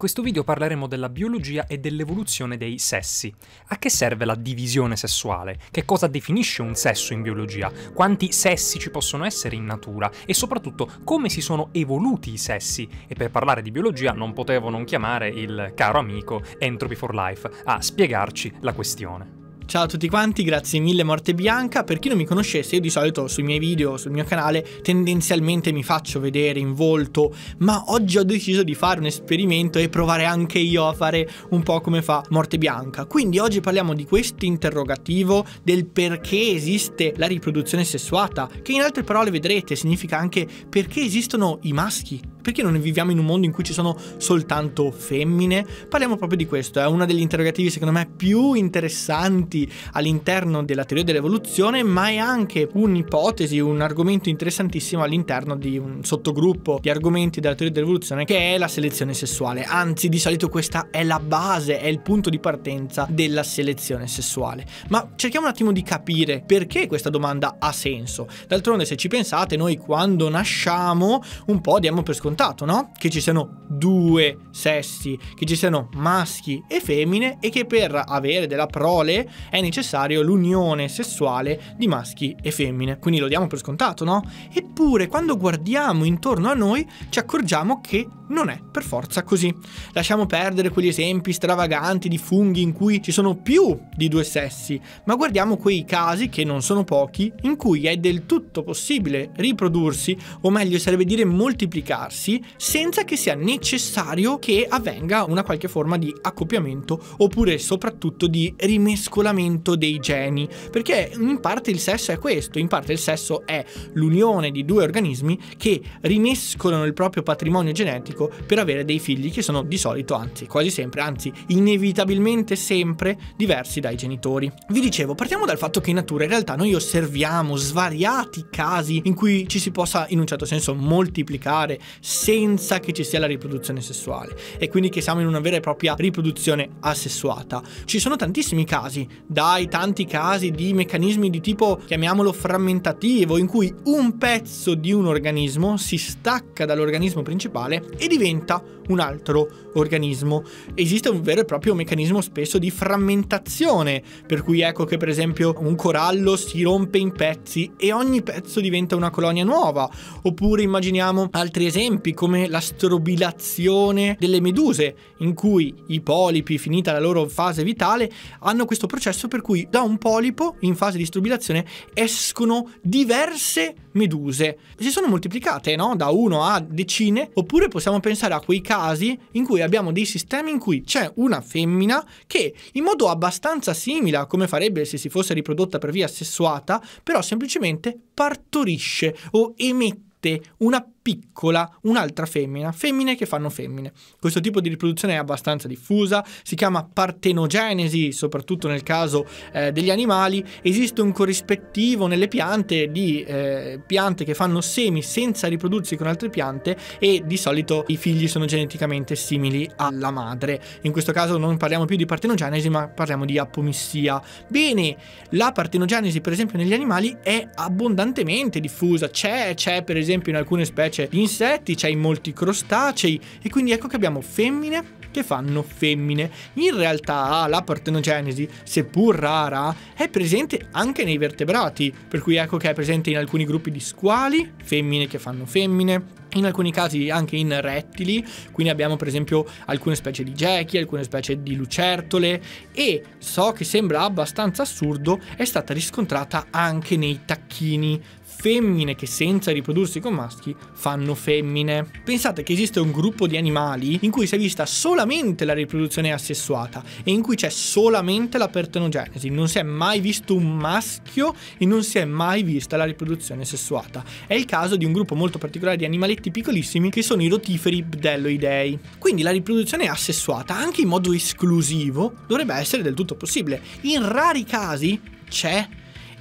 questo video parleremo della biologia e dell'evoluzione dei sessi. A che serve la divisione sessuale? Che cosa definisce un sesso in biologia? Quanti sessi ci possono essere in natura? E soprattutto, come si sono evoluti i sessi? E per parlare di biologia non potevo non chiamare il caro amico Entropy for Life a spiegarci la questione. Ciao a tutti quanti, grazie mille Mortebianca. Per chi non mi conoscesse, io di solito sui miei video, sul mio canale, tendenzialmente mi faccio vedere in volto, ma oggi ho deciso di fare un esperimento e provare anche io a fare un po' come fa Mortebianca. Quindi oggi parliamo di questo interrogativo del perché esiste la riproduzione sessuata, che in altre parole vedrete significa anche perché esistono i maschi. Perché non viviamo in un mondo in cui ci sono soltanto femmine? Parliamo proprio di questo, è uno degli interrogativi secondo me più interessanti all'interno della teoria dell'evoluzione, ma è anche un'ipotesi, un argomento interessantissimo all'interno di un sottogruppo di argomenti della teoria dell'evoluzione che è la selezione sessuale. Anzi, di solito questa è la base, è il punto di partenza della selezione sessuale. Ma cerchiamo un attimo di capire perché questa domanda ha senso. D'altronde, se ci pensate, noi quando nasciamo un po' diamo per scontato, no? Che ci siano due sessi, che ci siano maschi e femmine e che per avere della prole è necessario l'unione sessuale di maschi e femmine. Quindi lo diamo per scontato, no? Eppure quando guardiamo intorno a noi ci accorgiamo che non è per forza così. Lasciamo perdere quegli esempi stravaganti di funghi in cui ci sono più di due sessi, ma guardiamo quei casi, che non sono pochi, in cui è del tutto possibile riprodursi, o meglio sarebbe dire moltiplicarsi, senza che sia necessario che avvenga una qualche forma di accoppiamento oppure soprattutto di rimescolamento dei geni, perché in parte il sesso è questo, in parte il sesso è l'unione di due organismi che rimescolano il proprio patrimonio genetico per avere dei figli che sono di solito, anzi quasi sempre, anzi inevitabilmente sempre diversi dai genitori. Vi dicevo, partiamo dal fatto che in natura in realtà noi osserviamo svariati casi in cui ci si possa in un certo senso moltiplicare senza che ci sia la riproduzione sessuale e quindi che siamo in una vera e propria riproduzione asessuata. Ci sono tantissimi casi, dai tanti casi di meccanismi di tipo, chiamiamolo frammentativo, in cui un pezzo di un organismo si stacca dall'organismo principale e diventa un altro organismo. Esiste un vero e proprio meccanismo spesso di frammentazione, per cui ecco che per esempio un corallo si rompe in pezzi e ogni pezzo diventa una colonia nuova, oppure immaginiamo altri esempi come la strobilazione delle meduse, in cui i polipi, finita la loro fase vitale, hanno questo processo per cui da un polipo in fase di strobilazione escono diverse meduse. Si sono moltiplicate, no? Da uno a decine. Oppure possiamo pensare a quei casi in cui abbiamo dei sistemi in cui c'è una femmina che in modo abbastanza simile a come farebbe se si fosse riprodotta per via sessuata, però semplicemente partorisce o emette una piccola, un'altra femmina, femmine che fanno femmine. Questo tipo di riproduzione è abbastanza diffusa, si chiama partenogenesi, soprattutto nel caso degli animali. Esiste un corrispettivo nelle piante di piante che fanno semi senza riprodursi con altre piante e di solito i figli sono geneticamente simili alla madre. In questo caso non parliamo più di partenogenesi, ma parliamo di apomissia. Bene, la partenogenesi per esempio negli animali è abbondantemente diffusa, c'è per esempio in alcune specie di insetti, c'è in molti crostacei e quindi ecco che abbiamo femmine che fanno femmine. In realtà la partenogenesi, seppur rara, è presente anche nei vertebrati, per cui ecco che è presente in alcuni gruppi di squali, femmine che fanno femmine, in alcuni casi anche in rettili, quindi abbiamo per esempio alcune specie di gechi, alcune specie di lucertole, e so che sembra abbastanza assurdo, è stata riscontrata anche nei tacchini, femmine che senza riprodursi con maschi fanno femmine. Pensate che esiste un gruppo di animali in cui si è vista solamente la riproduzione asessuata e in cui c'è solamente la partenogenesi, non si è mai visto un maschio e non si è mai vista la riproduzione sessuata. È il caso di un gruppo molto particolare di animaletti piccolissimi che sono i rotiferi bdelloidei. Quindi la riproduzione asessuata, anche in modo esclusivo, dovrebbe essere del tutto possibile. In rari casi c'è,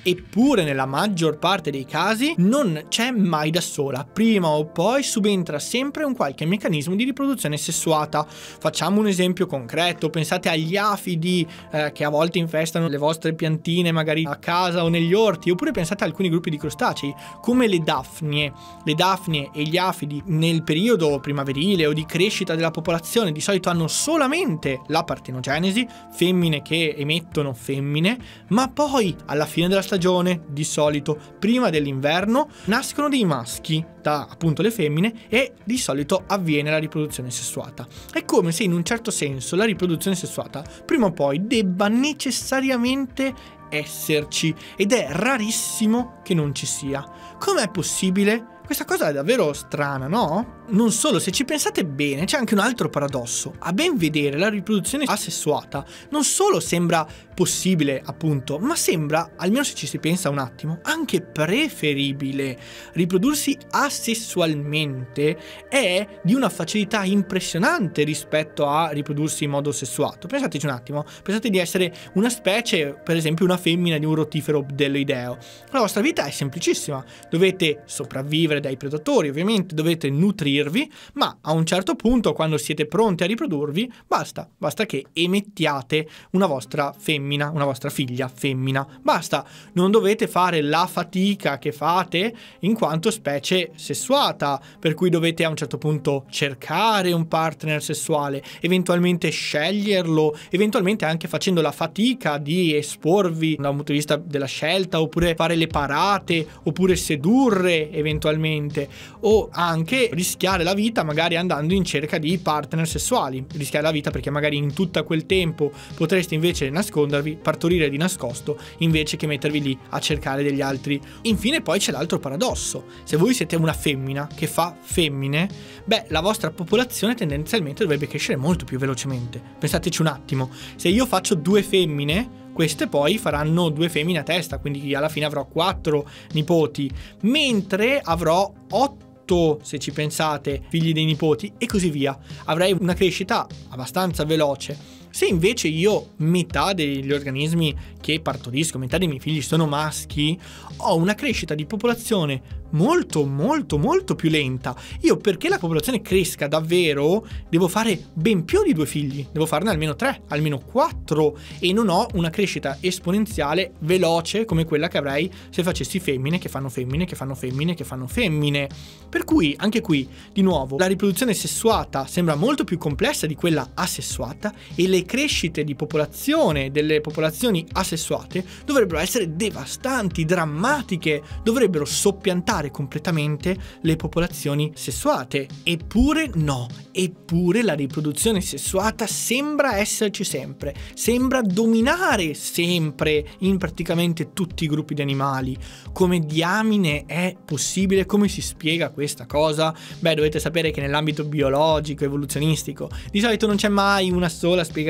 eppure nella maggior parte dei casi non c'è mai da sola, prima o poi subentra sempre un qualche meccanismo di riproduzione sessuata. Facciamo un esempio concreto, pensate agli afidi che a volte infestano le vostre piantine magari a casa o negli orti, oppure pensate a alcuni gruppi di crostacei come le dafnie. Le dafnie e gli afidi nel periodo primaverile o di crescita della popolazione di solito hanno solamente la partenogenesi, femmine che emettono femmine, ma poi alla fine della stagione, di solito prima dell'inverno, nascono dei maschi da appunto le femmine e di solito avviene la riproduzione sessuata. È come se in un certo senso la riproduzione sessuata prima o poi debba necessariamente esserci, ed è rarissimo che non ci sia. Com'è possibile? Questa cosa è davvero strana, no? Non solo, se ci pensate bene c'è anche un altro paradosso. A ben vedere la riproduzione asessuata non solo sembra possibile, appunto, ma sembra, almeno se ci si pensa un attimo, anche preferibile. Riprodursi asessualmente è di una facilità impressionante rispetto a riprodursi in modo sessuato. Pensateci un attimo, pensate di essere una specie, per esempio una femmina di un rotifero delloideo. La vostra vita è semplicissima, dovete sopravvivere dai predatori, ovviamente dovete nutrirvi, ma a un certo punto, quando siete pronti a riprodurvi, basta che emettiate una vostra femmina, una vostra figlia femmina, basta, non dovete fare la fatica che fate in quanto specie sessuata, per cui dovete a un certo punto cercare un partner sessuale, eventualmente sceglierlo, eventualmente anche facendo la fatica di esporvi da un punto di vista della scelta, oppure fare le parate, oppure sedurre eventualmente, o anche rischiare la vita magari andando in cerca di partner sessuali, rischiare la vita perché magari in tutto quel tempo potreste invece nascondervi, partorire di nascosto invece che mettervi lì a cercare degli altri. Infine poi c'è l'altro paradosso: se voi siete una femmina che fa femmine, beh, la vostra popolazione tendenzialmente dovrebbe crescere molto più velocemente. Pensateci un attimo, se io faccio due femmine, queste poi faranno due femmine a testa, quindi alla fine avrò 4 nipoti, mentre avrò 8, se ci pensate, figli dei nipoti, e così via. Avrei una crescita abbastanza veloce. Se invece io, metà degli organismi che partorisco, metà dei miei figli sono maschi, ho una crescita di popolazione molto più lenta. Io, perché la popolazione cresca davvero, devo fare ben più di 2 figli, devo farne almeno 3, almeno 4, e non ho una crescita esponenziale veloce come quella che avrei se facessi femmine che fanno femmine che fanno femmine che fanno femmine. Per cui anche qui, di nuovo, la riproduzione sessuata sembra molto più complessa di quella asessuata, e le crescite di popolazione delle popolazioni asessuate dovrebbero essere devastanti, drammatiche, dovrebbero soppiantare completamente le popolazioni sessuate. Eppure no, eppure la riproduzione sessuata sembra esserci sempre, sembra dominare sempre in praticamente tutti i gruppi di animali. Come diamine è possibile? Come si spiega questa cosa? Beh, dovete sapere che nell'ambito biologico, evoluzionistico, di solito non c'è mai una sola spiegazione,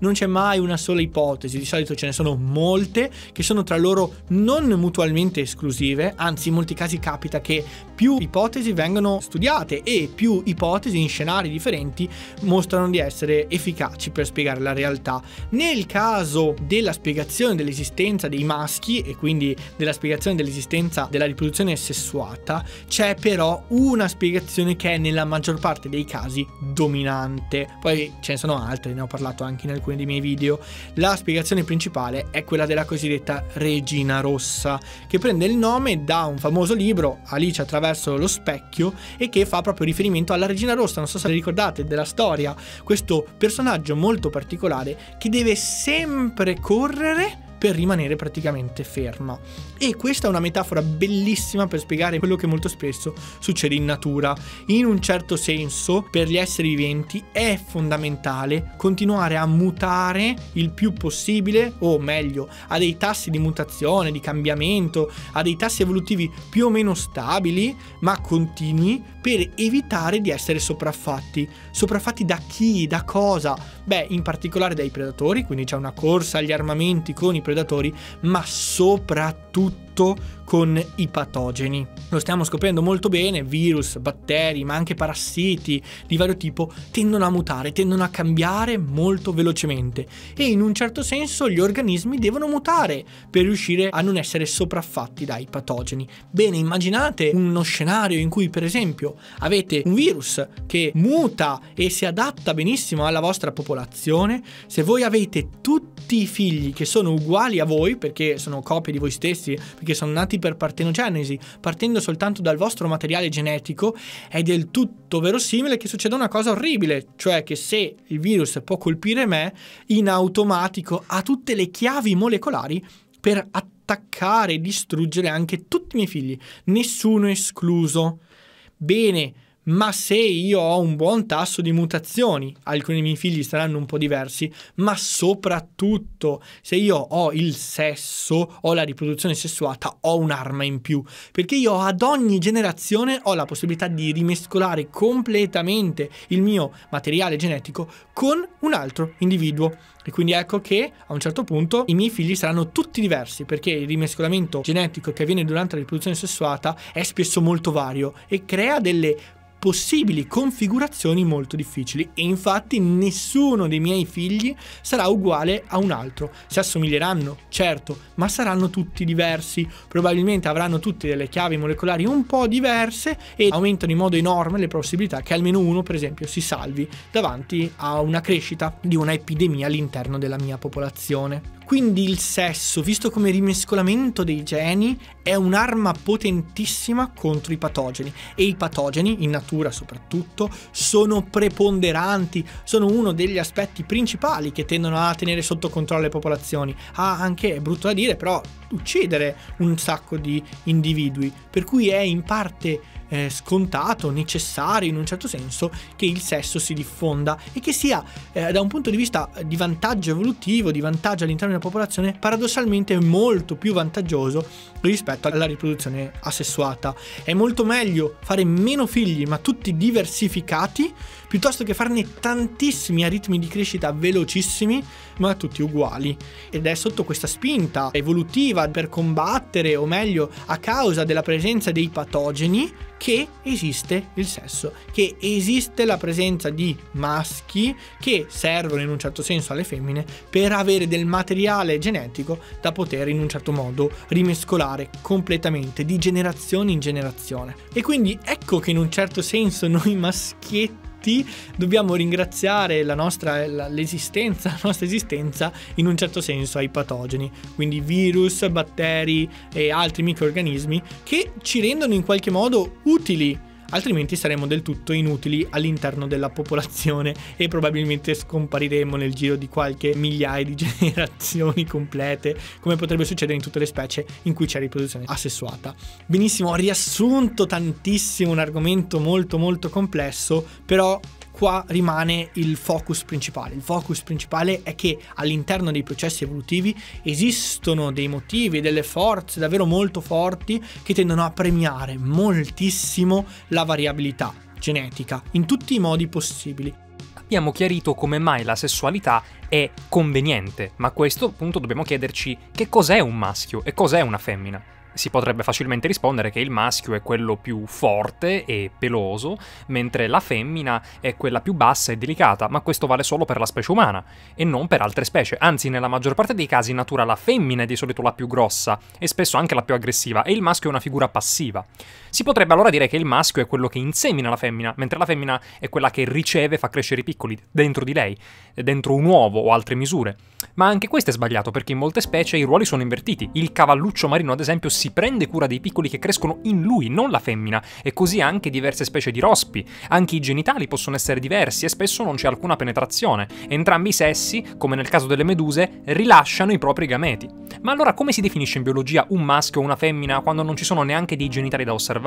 non c'è mai una sola ipotesi, di solito ce ne sono molte che sono tra loro non mutualmente esclusive, anzi in molti casi capita che più ipotesi vengono studiate e più ipotesi in scenari differenti mostrano di essere efficaci per spiegare la realtà. Nel caso della spiegazione dell'esistenza dei maschi e quindi della spiegazione dell'esistenza della riproduzione sessuata, c'è però una spiegazione che è nella maggior parte dei casi dominante, poi ce ne sono altre, ne ho parlato anche in alcuni dei miei video. La spiegazione principale è quella della cosiddetta Regina Rossa, che prende il nome da un famoso libro, Alice attraverso lo specchio, e che fa proprio riferimento alla Regina Rossa. Non so se ricordate della storia, questo personaggio molto particolare che deve sempre correre per rimanere praticamente ferma, e questa è una metafora bellissima per spiegare quello che molto spesso succede in natura. In un certo senso, per gli esseri viventi è fondamentale continuare a mutare il più possibile, o meglio a dei tassi di mutazione, di cambiamento, a dei tassi evolutivi più o meno stabili ma continui, per evitare di essere sopraffatti. Sopraffatti da chi? Da cosa? Beh, in particolare dai predatori, quindi c'è una corsa agli armamenti con i predatori, ma soprattutto soprattutto con i patogeni. Lo stiamo scoprendo molto bene: virus, batteri, ma anche parassiti di vario tipo tendono a mutare, tendono a cambiare molto velocemente, e in un certo senso gli organismi devono mutare per riuscire a non essere sopraffatti dai patogeni. Bene, immaginate uno scenario in cui per esempio avete un virus che muta e si adatta benissimo alla vostra popolazione. Se voi avete tutti i figli che sono uguali a voi, perché sono copie di voi stessi, perché sono nati per partenogenesi, partendo soltanto dal vostro materiale genetico, è del tutto verosimile che succeda una cosa orribile, cioè che se il virus può colpire me, in automatico ha tutte le chiavi molecolari per attaccare e distruggere anche tutti i miei figli, nessuno escluso. Bene, ma se io ho un buon tasso di mutazioni, alcuni dei miei figli saranno un po' diversi, ma soprattutto se io ho il sesso, ho la riproduzione sessuata, ho un'arma in più, perché io ad ogni generazione ho la possibilità di rimescolare completamente il mio materiale genetico con un altro individuo. E quindi ecco che a un certo punto i miei figli saranno tutti diversi, perché il rimescolamento genetico che avviene durante la riproduzione sessuata è spesso molto vario e crea delle possibili configurazioni molto difficili, e infatti nessuno dei miei figli sarà uguale a un altro. Si assomiglieranno, certo, ma saranno tutti diversi, probabilmente avranno tutte delle chiavi molecolari un po' diverse, e aumentano in modo enorme le possibilità che almeno uno per esempio si salvi davanti a una crescita di una epidemia all'interno della mia popolazione. Quindi il sesso, visto come rimescolamento dei geni, è un'arma potentissima contro i patogeni, e i patogeni in natura soprattutto sono preponderanti, sono uno degli aspetti principali che tendono a tenere sotto controllo le popolazioni, a anche, è brutto da dire, però uccidere un sacco di individui, per cui è in parte scontato, necessario in un certo senso, che il sesso si diffonda e che sia da un punto di vista di vantaggio evolutivo, di vantaggio all'interno della popolazione, paradossalmente molto più vantaggioso rispetto alla riproduzione asessuata. È molto meglio fare meno figli ma tutti diversificati, piuttosto che farne tantissimi a ritmi di crescita velocissimi ma tutti uguali. Ed è sotto questa spinta evolutiva, per combattere, o meglio a causa della presenza dei patogeni, che esiste il sesso, che esiste la presenza di maschi che servono in un certo senso alle femmine per avere del materiale genetico da poter in un certo modo rimescolare completamente di generazione in generazione. E quindi ecco che in un certo senso noi maschietti dobbiamo ringraziare la nostra esistenza in un certo senso ai patogeni, quindi virus, batteri e altri microrganismi che ci rendono in qualche modo utili, altrimenti saremo del tutto inutili all'interno della popolazione e probabilmente scompariremo nel giro di qualche migliaia di generazioni complete, come potrebbe succedere in tutte le specie in cui c'è riproduzione asessuata. Benissimo, ho riassunto tantissimo un argomento molto complesso, però qua rimane il focus principale. Il focus principale è che all'interno dei processi evolutivi esistono dei motivi, delle forze davvero molto forti che tendono a premiare moltissimo la variabilità genetica in tutti i modi possibili. Abbiamo chiarito come mai la sessualità è conveniente, ma a questo punto dobbiamo chiederci che cos'è un maschio e cos'è una femmina. Si potrebbe facilmente rispondere che il maschio è quello più forte e peloso, mentre la femmina è quella più bassa e delicata, ma questo vale solo per la specie umana e non per altre specie. Anzi, nella maggior parte dei casi in natura la femmina è di solito la più grossa e spesso anche la più aggressiva, e il maschio è una figura passiva. Si potrebbe allora dire che il maschio è quello che insemina la femmina, mentre la femmina è quella che riceve e fa crescere i piccoli dentro di lei, dentro un uovo o altre misure. Ma anche questo è sbagliato, perché in molte specie i ruoli sono invertiti. Il cavalluccio marino, ad esempio, si prende cura dei piccoli che crescono in lui, non la femmina, e così anche diverse specie di rospi. Anche i genitali possono essere diversi e spesso non c'è alcuna penetrazione. Entrambi i sessi, come nel caso delle meduse, rilasciano i propri gameti. Ma allora come si definisce in biologia un maschio o una femmina quando non ci sono neanche dei genitali da osservare?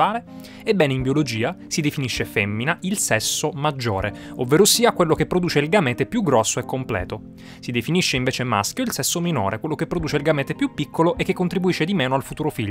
Ebbene, in biologia si definisce femmina il sesso maggiore, ovvero sia quello che produce il gamete più grosso e completo. Si definisce invece maschio il sesso minore, quello che produce il gamete più piccolo e che contribuisce di meno al futuro figlio.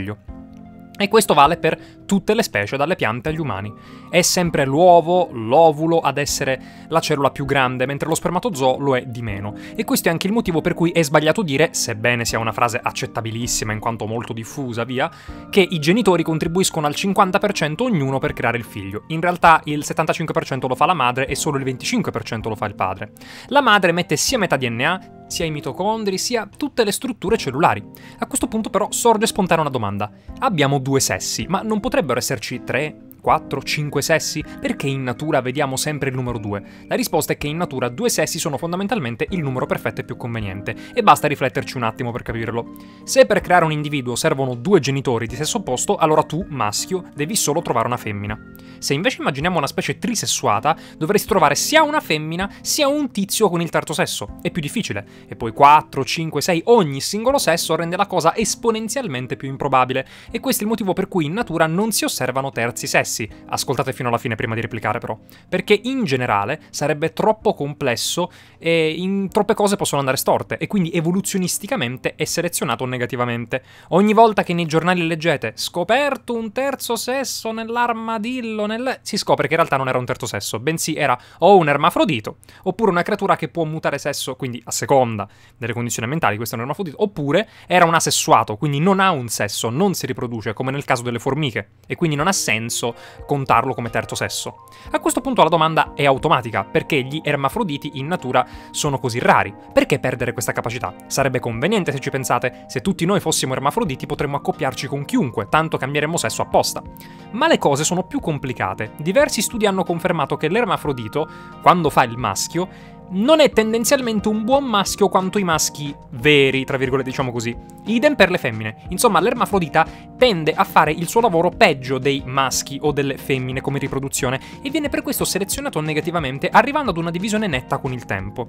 E questo vale per tutte le specie, dalle piante agli umani. È sempre l'uovo, l'ovulo ad essere la cellula più grande, mentre lo spermatozoo lo è di meno. E questo è anche il motivo per cui è sbagliato dire, sebbene sia una frase accettabilissima in quanto molto diffusa, via, che i genitori contribuiscono al 50% ognuno per creare il figlio. In realtà il 75% lo fa la madre e solo il 25% lo fa il padre. La madre mette sia metà DNA, sia i mitocondri, sia tutte le strutture cellulari. A questo punto però sorge spontanea una domanda. Abbiamo due sessi, ma non potrebbero esserci 3, 4, 5 sessi? Perché in natura vediamo sempre il numero 2? La risposta è che in natura due sessi sono fondamentalmente il numero perfetto e più conveniente, e basta rifletterci un attimo per capirlo. Se per creare un individuo servono due genitori di sesso opposto, allora tu, maschio, devi solo trovare una femmina. Se invece immaginiamo una specie trisessuata, dovresti trovare sia una femmina, sia un tizio con il terzo sesso. È più difficile. E poi 4, 5, 6, ogni singolo sesso rende la cosa esponenzialmente più improbabile, e questo è il motivo per cui in natura non si osservano terzi sessi. Ascoltate fino alla fine prima di replicare però, perché in generale sarebbe troppo complesso e troppe cose possono andare storte, e quindi evoluzionisticamente è selezionato negativamente. Ogni volta che nei giornali leggete "scoperto un terzo sesso nell'armadillo", si scopre che in realtà non era un terzo sesso, bensì era o un ermafrodito, oppure una creatura che può mutare sesso, quindi a seconda delle condizioni ambientali, questo è un ermafrodito, oppure era un asessuato, quindi non ha un sesso, non si riproduce, come nel caso delle formiche, e quindi non ha senso contarlo come terzo sesso. A questo punto la domanda è automatica: perché gli ermafroditi in natura sono così rari? Perché perdere questa capacità? Sarebbe conveniente, se ci pensate, se tutti noi fossimo ermafroditi potremmo accoppiarci con chiunque, tanto cambieremmo sesso apposta. Ma le cose sono più complicate. Diversi studi hanno confermato che l'ermafrodito, quando fa il maschio, non è tendenzialmente un buon maschio quanto i maschi veri, tra virgolette, diciamo così. Idem per le femmine. Insomma, l'ermafrodita tende a fare il suo lavoro peggio dei maschi o delle femmine come riproduzione, e viene per questo selezionato negativamente, arrivando ad una divisione netta con il tempo.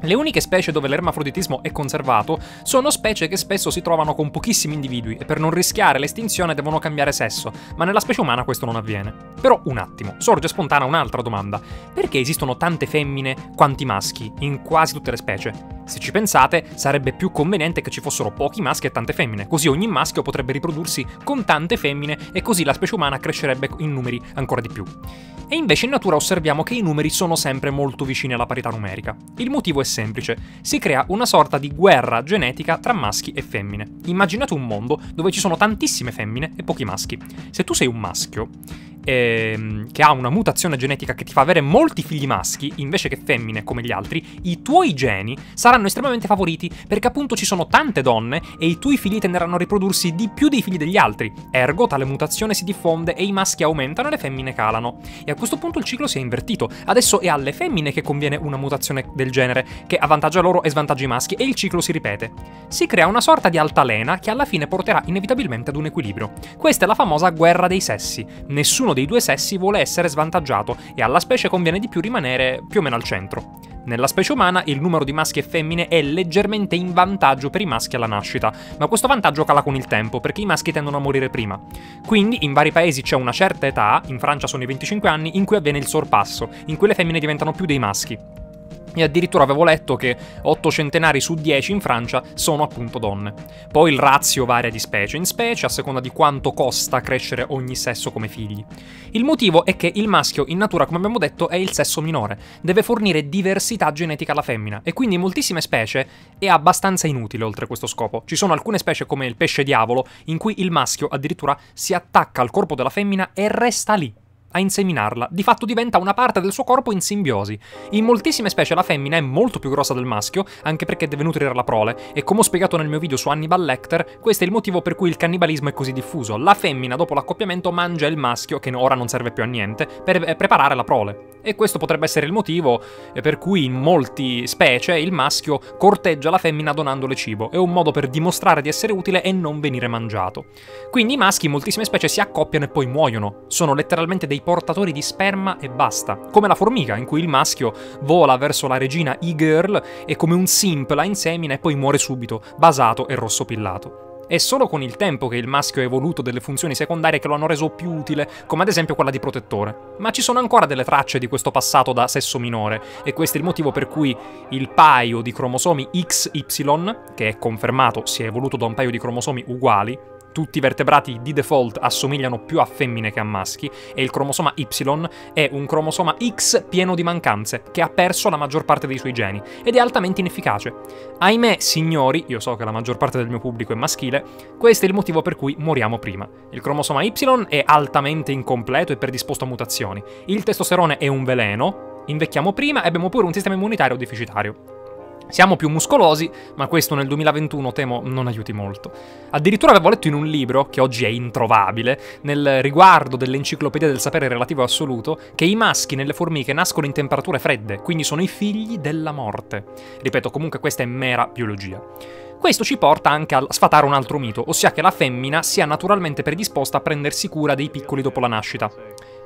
Le uniche specie dove l'ermafroditismo è conservato sono specie che spesso si trovano con pochissimi individui e per non rischiare l'estinzione devono cambiare sesso, ma nella specie umana questo non avviene. Però un attimo, sorge spontanea un'altra domanda. Perché esistono tante femmine quanti maschi in quasi tutte le specie? Se ci pensate, sarebbe più conveniente che ci fossero pochi maschi e tante femmine, così ogni maschio potrebbe riprodursi con tante femmine e così la specie umana crescerebbe in numeri ancora di più. E invece in natura osserviamo che i numeri sono sempre molto vicini alla parità numerica. Il motivo è semplice: si crea una sorta di guerra genetica tra maschi e femmine. Immaginate un mondo dove ci sono tantissime femmine e pochi maschi. Se tu sei un maschio che ha una mutazione genetica che ti fa avere molti figli maschi invece che femmine come gli altri, i tuoi geni saranno estremamente favoriti perché appunto ci sono tante donne e i tuoi figli tenderanno a riprodursi di più dei figli degli altri. Ergo, tale mutazione si diffonde e i maschi aumentano e le femmine calano. E a questo punto il ciclo si è invertito. Adesso è alle femmine che conviene una mutazione del genere che avvantaggia loro e svantaggia i maschi, e il ciclo si ripete. Si crea una sorta di altalena che alla fine porterà inevitabilmente ad un equilibrio. Questa è la famosa guerra dei sessi. Nessuno dei due sessi vuole essere svantaggiato e alla specie conviene di più rimanere più o meno al centro. Nella specie umana il numero di maschi e femmine è leggermente in vantaggio per i maschi alla nascita, ma questo vantaggio cala con il tempo perché i maschi tendono a morire prima. Quindi in vari paesi c'è una certa età, in Francia sono i 25 anni, in cui avviene il sorpasso, in cui le femmine diventano più dei maschi. E addirittura avevo letto che 8 centenari su 10 in Francia sono appunto donne. Poi il ratio varia di specie in specie a seconda di quanto costa crescere ogni sesso come figli. Il motivo è che il maschio in natura, come abbiamo detto, è il sesso minore, deve fornire diversità genetica alla femmina, e quindi in moltissime specie è abbastanza inutile oltre questo scopo. Ci sono alcune specie come il pesce diavolo in cui il maschio addirittura si attacca al corpo della femmina e resta lì a inseminarla, di fatto diventa una parte del suo corpo in simbiosi. In moltissime specie la femmina è molto più grossa del maschio, anche perché deve nutrire la prole, e come ho spiegato nel mio video su Hannibal Lecter, questo è il motivo per cui il cannibalismo è così diffuso. La femmina dopo l'accoppiamento mangia il maschio, che ora non serve più a niente, per preparare la prole. E questo potrebbe essere il motivo per cui in molte specie il maschio corteggia la femmina donandole cibo, è un modo per dimostrare di essere utile e non venire mangiato. Quindi i maschi in moltissime specie si accoppiano e poi muoiono, sono letteralmente dei portatori di sperma e basta, come la formica in cui il maschio vola verso la regina e-girl e come un simp la insemina e poi muore subito, basato e rossopillato. È solo con il tempo che il maschio ha evoluto delle funzioni secondarie che lo hanno reso più utile, come ad esempio quella di protettore. Ma ci sono ancora delle tracce di questo passato da sesso minore, e questo è il motivo per cui il paio di cromosomi XY, che è confermato sia evoluto da un paio di cromosomi uguali, tutti i vertebrati di default assomigliano più a femmine che a maschi, e il cromosoma Y è un cromosoma X pieno di mancanze, che ha perso la maggior parte dei suoi geni, ed è altamente inefficace. Ahimè, signori, io so che la maggior parte del mio pubblico è maschile, questo è il motivo per cui moriamo prima. Il cromosoma Y è altamente incompleto e predisposto a mutazioni. Il testosterone è un veleno, invecchiamo prima e abbiamo pure un sistema immunitario deficitario. Siamo più muscolosi, ma questo nel 2021 temo non aiuti molto. Addirittura avevo letto in un libro, che oggi è introvabile, nel riguardo dell'enciclopedia del sapere relativo assoluto, che i maschi nelle formiche nascono in temperature fredde, quindi sono i figli della morte. Ripeto, comunque questa è mera biologia. Questo ci porta anche a sfatare un altro mito, ossia che la femmina sia naturalmente predisposta a prendersi cura dei piccoli dopo la nascita.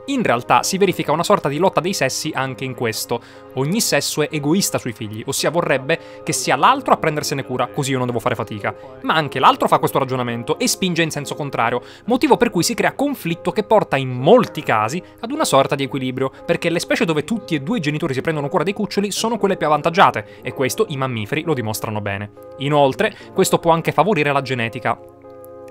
In realtà si verifica una sorta di lotta dei sessi anche in questo. Ogni sesso è egoista sui figli, ossia vorrebbe che sia l'altro a prendersene cura, così io non devo fare fatica. Ma anche l'altro fa questo ragionamento e spinge in senso contrario, motivo per cui si crea conflitto che porta in molti casi ad una sorta di equilibrio, perché le specie dove tutti e due i genitori si prendono cura dei cuccioli sono quelle più avvantaggiate, e questo i mammiferi lo dimostrano bene. Inoltre, questo può anche favorire la genetica.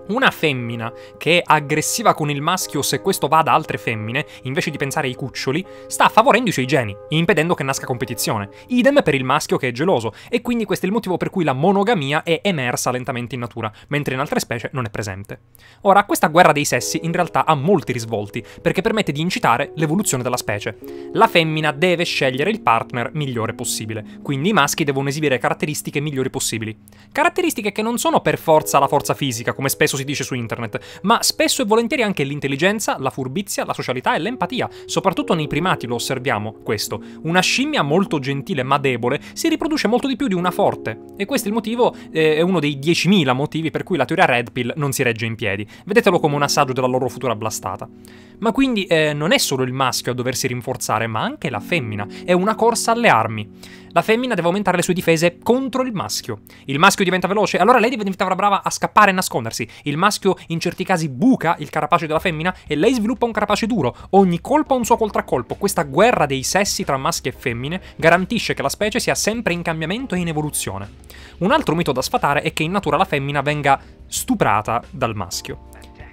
Una femmina che è aggressiva con il maschio se questo va da altre femmine, invece di pensare ai cuccioli, sta favorendo i suoi geni, impedendo che nasca competizione. Idem per il maschio che è geloso, e quindi questo è il motivo per cui la monogamia è emersa lentamente in natura, mentre in altre specie non è presente. Ora, questa guerra dei sessi in realtà ha molti risvolti, perché permette di incitare l'evoluzione della specie. La femmina deve scegliere il partner migliore possibile, quindi i maschi devono esibire caratteristiche migliori possibili. Caratteristiche che non sono per forza la forza fisica, come spesso si dice su internet, ma spesso e volentieri anche l'intelligenza, la furbizia, la socialità e l'empatia. Soprattutto nei primati lo osserviamo, questo. Una scimmia molto gentile ma debole si riproduce molto di più di una forte. E questo è il motivo, è uno dei 10.000 motivi per cui la teoria Red Pill non si regge in piedi. Vedetelo come un assaggio della loro futura blastata. Ma quindi non è solo il maschio a doversi rinforzare, ma anche la femmina. È una corsa alle armi. La femmina deve aumentare le sue difese contro il maschio. Il maschio diventa veloce, allora lei diventerà brava a scappare e nascondersi. Il maschio in certi casi buca il carapace della femmina e lei sviluppa un carapace duro. Ogni colpo ha un suo contraccolpo. Questa guerra dei sessi tra maschi e femmine garantisce che la specie sia sempre in cambiamento e in evoluzione. Un altro mito da sfatare è che in natura la femmina venga stuprata dal maschio.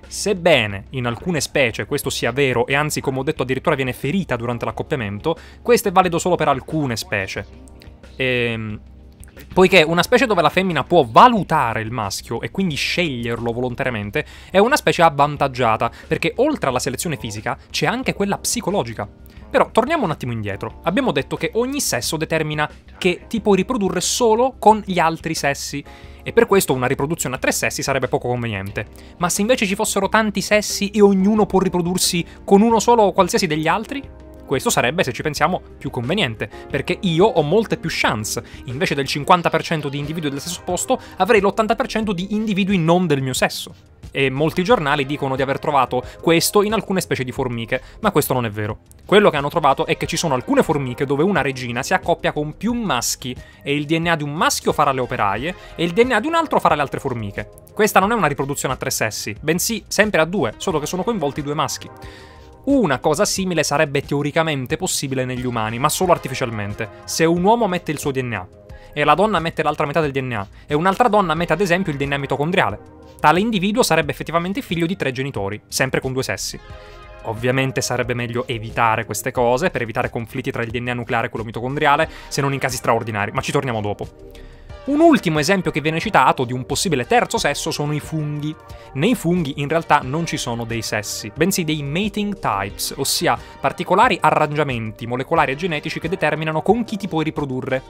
Sebbene in alcune specie questo sia vero e anzi, come ho detto, addirittura viene ferita durante l'accoppiamento, questo è valido solo per alcune specie. Poiché una specie dove la femmina può valutare il maschio e quindi sceglierlo volontariamente è una specie avvantaggiata, perché oltre alla selezione fisica c'è anche quella psicologica. Però torniamo un attimo indietro. Abbiamo detto che ogni sesso determina che ti puoi riprodurre solo con gli altri sessi, e per questo una riproduzione a tre sessi sarebbe poco conveniente. Ma se invece ci fossero tanti sessi e ognuno può riprodursi con uno solo o qualsiasi degli altri? Questo sarebbe, se ci pensiamo, più conveniente, perché io ho molte più chance. Invece del 50% di individui del stesso posto, avrei l'80% di individui non del mio sesso. E molti giornali dicono di aver trovato questo in alcune specie di formiche, ma questo non è vero. Quello che hanno trovato è che ci sono alcune formiche dove una regina si accoppia con più maschi, e il DNA di un maschio farà le operaie, e il DNA di un altro farà le altre formiche. Questa non è una riproduzione a tre sessi, bensì sempre a due, solo che sono coinvolti due maschi. Una cosa simile sarebbe teoricamente possibile negli umani, ma solo artificialmente, se un uomo mette il suo DNA, e la donna mette l'altra metà del DNA, e un'altra donna mette ad esempio il DNA mitocondriale. Tale individuo sarebbe effettivamente figlio di tre genitori, sempre con due sessi. Ovviamente sarebbe meglio evitare queste cose, per evitare conflitti tra il DNA nucleare e quello mitocondriale, se non in casi straordinari, ma ci torniamo dopo. Un ultimo esempio che viene citato di un possibile terzo sesso sono i funghi. Nei funghi in realtà non ci sono dei sessi, bensì dei mating types, ossia particolari arrangiamenti molecolari e genetici che determinano con chi ti puoi riprodurre.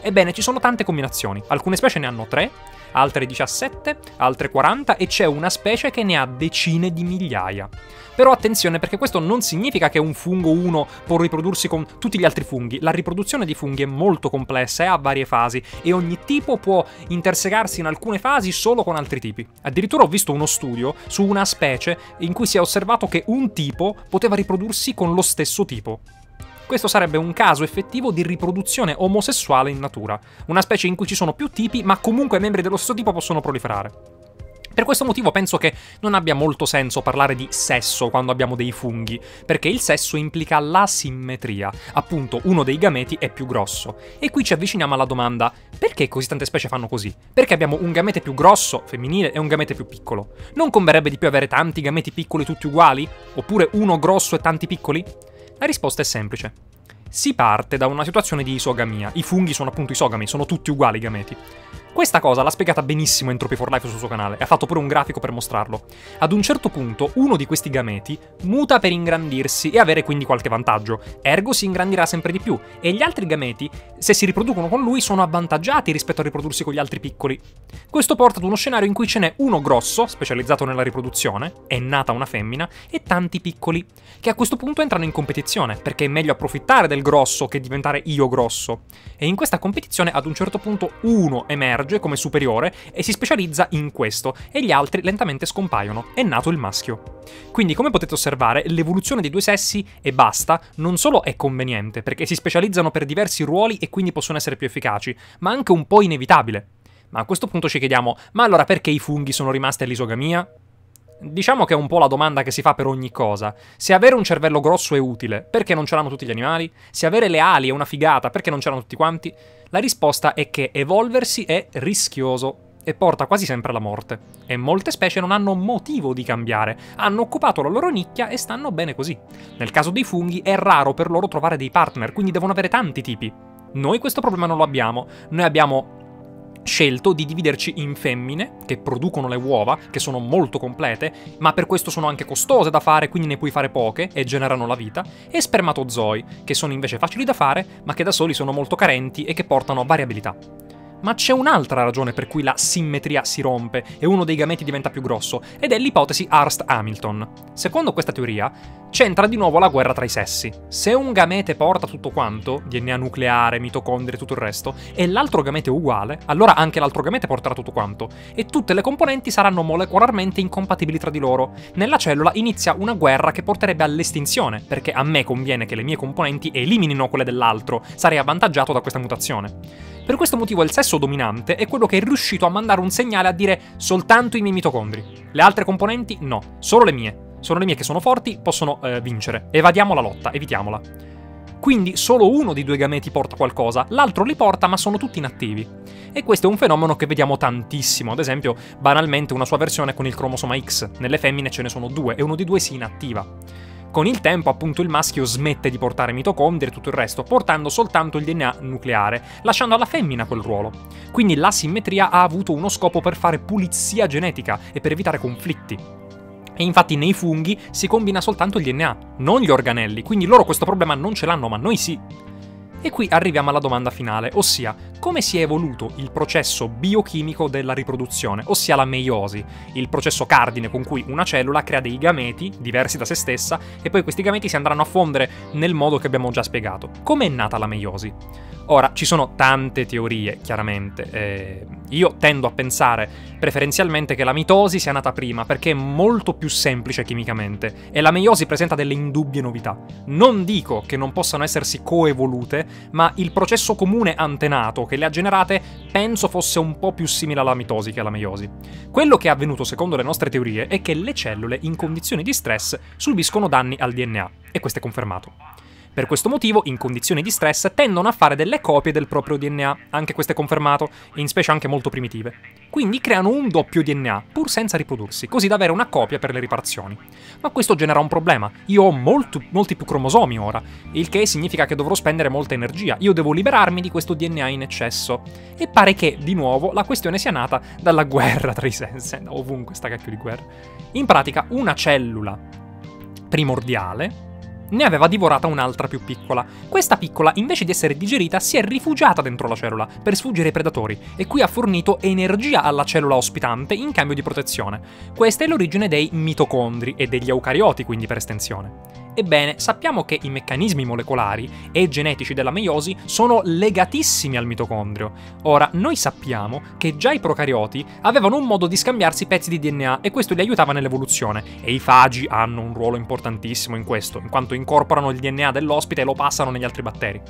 Ebbene, ci sono tante combinazioni. Alcune specie ne hanno 3, altre 17, altre 40, e c'è una specie che ne ha decine di migliaia. Però attenzione, perché questo non significa che un fungo uno può riprodursi con tutti gli altri funghi. La riproduzione di funghi è molto complessa e ha varie fasi, e ogni tipo può intersegarsi in alcune fasi solo con altri tipi. Addirittura ho visto uno studio su una specie in cui si è osservato che un tipo poteva riprodursi con lo stesso tipo. Questo sarebbe un caso effettivo di riproduzione omosessuale in natura, una specie in cui ci sono più tipi ma comunque membri dello stesso tipo possono proliferare. Per questo motivo penso che non abbia molto senso parlare di sesso quando abbiamo dei funghi, perché il sesso implica l'asimmetria, appunto uno dei gameti è più grosso. E qui ci avviciniamo alla domanda, perché così tante specie fanno così? Perché abbiamo un gamete più grosso, femminile, e un gamete più piccolo? Non converrebbe di più avere tanti gameti piccoli tutti uguali? Oppure uno grosso e tanti piccoli? La risposta è semplice. Si parte da una situazione di isogamia, i funghi sono appunto isogami, sono tutti uguali i gameti. Questa cosa l'ha spiegata benissimo Entropy for Life sul suo canale, e ha fatto pure un grafico per mostrarlo. Ad un certo punto, uno di questi gameti muta per ingrandirsi e avere quindi qualche vantaggio, ergo si ingrandirà sempre di più, e gli altri gameti, se si riproducono con lui, sono avvantaggiati rispetto a riprodursi con gli altri piccoli. Questo porta ad uno scenario in cui ce n'è uno grosso, specializzato nella riproduzione, è nata una femmina, e tanti piccoli, che a questo punto entrano in competizione, perché è meglio approfittare del grosso che diventare io grosso. E in questa competizione ad un certo punto uno emerge come superiore e si specializza in questo, e gli altri lentamente scompaiono, è nato il maschio. Quindi come potete osservare l'evoluzione dei due sessi e basta non solo è conveniente perché si specializzano per diversi ruoli e quindi possono essere più efficaci, ma anche un po' inevitabile. Ma a questo punto ci chiediamo, ma allora perché i funghi sono rimasti all'isogamia? Diciamo che è un po' la domanda che si fa per ogni cosa. Se avere un cervello grosso è utile, perché non ce l'hanno tutti gli animali? Se avere le ali è una figata, perché non ce l'hanno tutti quanti? La risposta è che evolversi è rischioso e porta quasi sempre alla morte. E molte specie non hanno motivo di cambiare, hanno occupato la loro nicchia e stanno bene così. Nel caso dei funghi è raro per loro trovare dei partner, quindi devono avere tanti tipi. Noi questo problema non lo abbiamo, noi abbiamo scelto di dividerci in femmine, che producono le uova, che sono molto complete, ma per questo sono anche costose da fare, quindi ne puoi fare poche e generano la vita, e spermatozoi, che sono invece facili da fare, ma che da soli sono molto carenti e che portano variabilità. Ma c'è un'altra ragione per cui la simmetria si rompe e uno dei gameti diventa più grosso, ed è l'ipotesi Hurst-Hamilton. Secondo questa teoria, c'entra di nuovo la guerra tra i sessi. Se un gamete porta tutto quanto, DNA nucleare, mitocondrie e tutto il resto, e l'altro gamete è uguale, allora anche l'altro gamete porterà tutto quanto, e tutte le componenti saranno molecolarmente incompatibili tra di loro. Nella cellula inizia una guerra che porterebbe all'estinzione, perché a me conviene che le mie componenti eliminino quelle dell'altro, sarei avvantaggiato da questa mutazione. Per questo motivo il sesso dominante è quello che è riuscito a mandare un segnale a dire soltanto i miei mitocondri. Le altre componenti no, solo le mie. Sono le mie che sono forti, possono vincere. Evadiamo la lotta, evitiamola. Quindi solo uno dei due gameti porta qualcosa, l'altro li porta ma sono tutti inattivi. E questo è un fenomeno che vediamo tantissimo, ad esempio banalmente una sua versione con il cromosoma X. Nelle femmine ce ne sono due e uno di due si inattiva. Con il tempo, appunto, il maschio smette di portare mitocondri e tutto il resto, portando soltanto il DNA nucleare, lasciando alla femmina quel ruolo. Quindi l'asimmetria ha avuto uno scopo per fare pulizia genetica e per evitare conflitti. E infatti nei funghi si combina soltanto il DNA, non gli organelli, quindi loro questo problema non ce l'hanno, ma noi sì. E qui arriviamo alla domanda finale, ossia come si è evoluto il processo biochimico della riproduzione, ossia la meiosi, il processo cardine con cui una cellula crea dei gameti diversi da se stessa e poi questi gameti si andranno a fondere nel modo che abbiamo già spiegato. Come è nata la meiosi? Ora, ci sono tante teorie, chiaramente. Io tendo a pensare preferenzialmente che la mitosi sia nata prima, perché è molto più semplice chimicamente, e la meiosi presenta delle indubbie novità. Non dico che non possano essersi coevolute, ma il processo comune antenato che le ha generate penso fosse un po' più simile alla mitosi che alla meiosi. Quello che è avvenuto, secondo le nostre teorie, è che le cellule in condizioni di stress subiscono danni al DNA, e questo è confermato. Per questo motivo, in condizioni di stress, tendono a fare delle copie del proprio DNA, anche questo è confermato, in specie anche molto primitive. Quindi creano un doppio DNA, pur senza riprodursi, così da avere una copia per le riparazioni. Ma questo genera un problema, io ho molti più cromosomi ora, il che significa che dovrò spendere molta energia, io devo liberarmi di questo DNA in eccesso. E pare che, di nuovo, la questione sia nata dalla guerra tra i sensi, ovunque sta cacchio di guerra. In pratica, una cellula primordiale ne aveva divorata un'altra più piccola. Questa piccola, invece di essere digerita, si è rifugiata dentro la cellula per sfuggire ai predatori e qui ha fornito energia alla cellula ospitante in cambio di protezione. Questa è l'origine dei mitocondri e degli eucarioti, quindi per estensione. Ebbene, sappiamo che i meccanismi molecolari e genetici della meiosi sono legatissimi al mitocondrio. Ora, noi sappiamo che già i procarioti avevano un modo di scambiarsi pezzi di DNA e questo li aiutava nell'evoluzione, e i fagi hanno un ruolo importantissimo in questo, in quanto incorporano il DNA dell'ospite e lo passano negli altri batteri.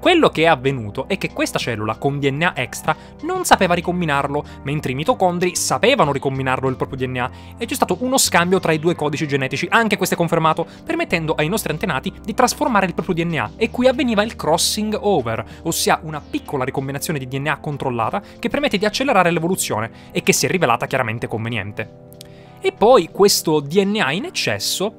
Quello che è avvenuto è che questa cellula con DNA extra non sapeva ricombinarlo, mentre i mitocondri sapevano ricombinarlo il proprio DNA, e c'è stato uno scambio tra i due codici genetici, anche questo è confermato, permettendo ai nostri antenati di trasformare il proprio DNA, e qui avveniva il crossing over, ossia una piccola ricombinazione di DNA controllata che permette di accelerare l'evoluzione, e che si è rivelata chiaramente conveniente. E poi questo DNA in eccesso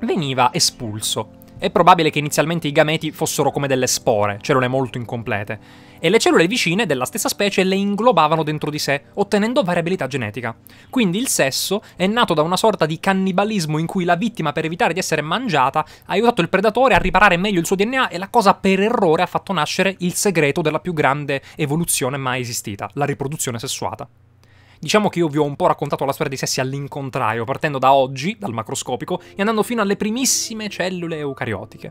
veniva espulso. È probabile che inizialmente i gameti fossero come delle spore, cellule molto incomplete, e le cellule vicine della stessa specie le inglobavano dentro di sé, ottenendo variabilità genetica. Quindi il sesso è nato da una sorta di cannibalismo in cui la vittima, per evitare di essere mangiata, ha aiutato il predatore a riparare meglio il suo DNA, e la cosa per errore ha fatto nascere il segreto della più grande evoluzione mai esistita, la riproduzione sessuata. Diciamo che io vi ho un po' raccontato la storia dei sessi all'incontrario, partendo da oggi, dal macroscopico, e andando fino alle primissime cellule eucariotiche.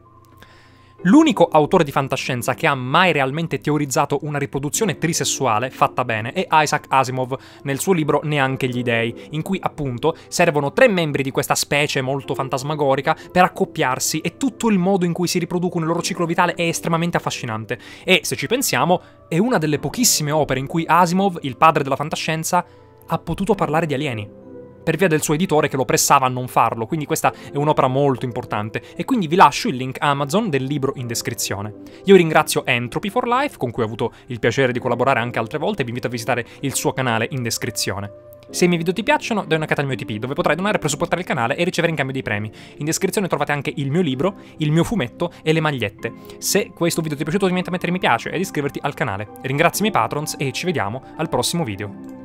L'unico autore di fantascienza che ha mai realmente teorizzato una riproduzione trisessuale fatta bene è Isaac Asimov, nel suo libro Neanche gli Dei, in cui appunto servono tre membri di questa specie molto fantasmagorica per accoppiarsi, e tutto il modo in cui si riproducono il loro ciclo vitale è estremamente affascinante. E, se ci pensiamo, è una delle pochissime opere in cui Asimov, il padre della fantascienza, ha potuto parlare di alieni, per via del suo editore che lo pressava a non farlo, quindi questa è un'opera molto importante, e quindi vi lascio il link Amazon del libro in descrizione. Io ringrazio Entropy for Life, con cui ho avuto il piacere di collaborare anche altre volte, e vi invito a visitare il suo canale in descrizione. Se i miei video ti piacciono, dai un'occhiata al mio Tipeee, dove potrai donare per supportare il canale e ricevere in cambio dei premi. In descrizione trovate anche il mio libro, il mio fumetto e le magliette. Se questo video ti è piaciuto, ti invito a mettere mi piace ed iscriverti al canale. Ringrazio i miei patrons e ci vediamo al prossimo video.